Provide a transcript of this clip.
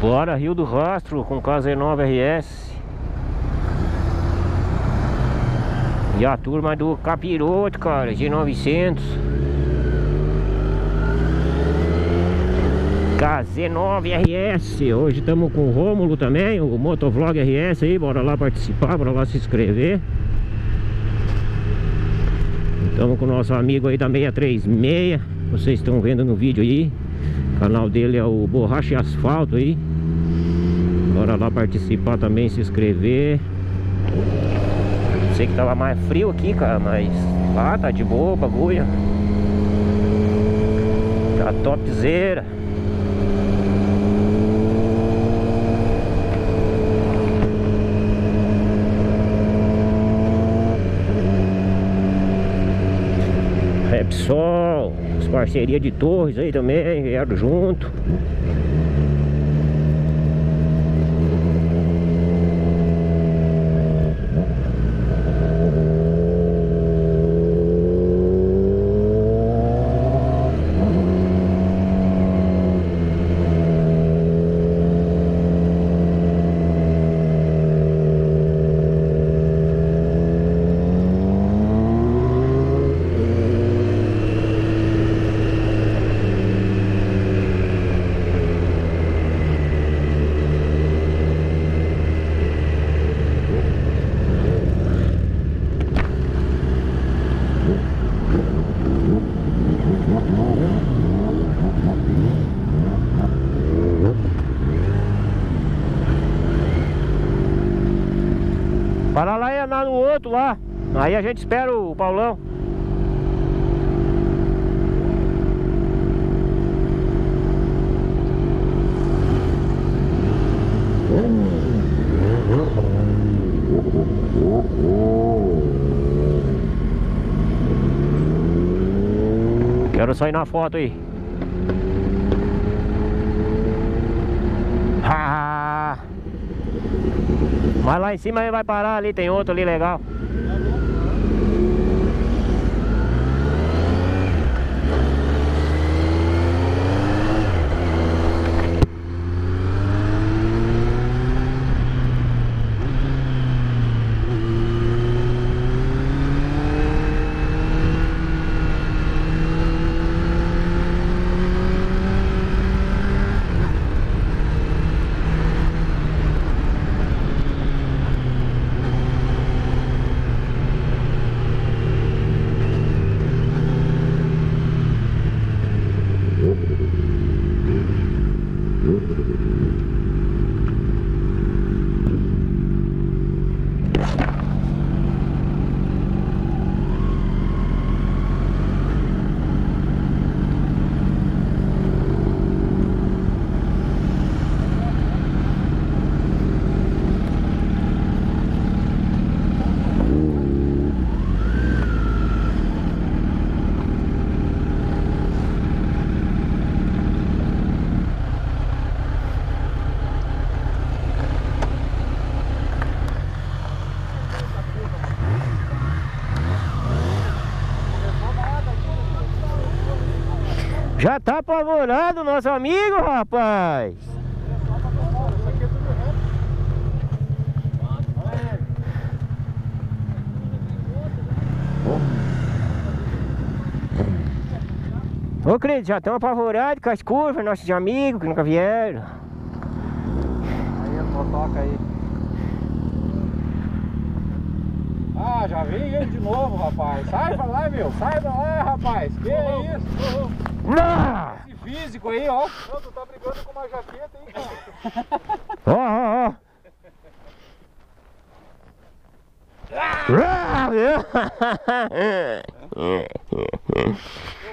Bora, Rio do Rastro com KZ9RS. E a turma do Capiroto, cara, G900. KZ9RS. Hoje estamos com o Rômulo também, o MotoVlog RS aí. Bora lá participar, bora lá se inscrever. Estamos com o nosso amigo aí da 636. Vocês estão vendo no vídeo aí. O canal dele é o Borracha e Asfalto aí. Bora lá participar também, se inscrever. Sei que tava mais frio aqui, cara, mas lá tá de boa o bagulho. Tá topzera. É pessoal, as parcerias de Torres aí também vieram junto. Para lá e andar no outro lá. Aí a gente espera o Paulão. Quero sair na foto aí. Mas lá em cima ele vai parar ali, tem outro ali legal. Já tá apavorando o nosso amigo, rapaz. Ô Cris, já estão apavorados com as curvas, nossos amigos que nunca vieram. Aí a motoca aí. Ah, já vem ele de novo, rapaz. Sai pra lá, meu. Sai pra lá, rapaz. Que é isso? Não. Esse físico aí, ó. Não, tu tá brigando com uma jaqueta, hein, cara? Ó, ó, ó. Ah!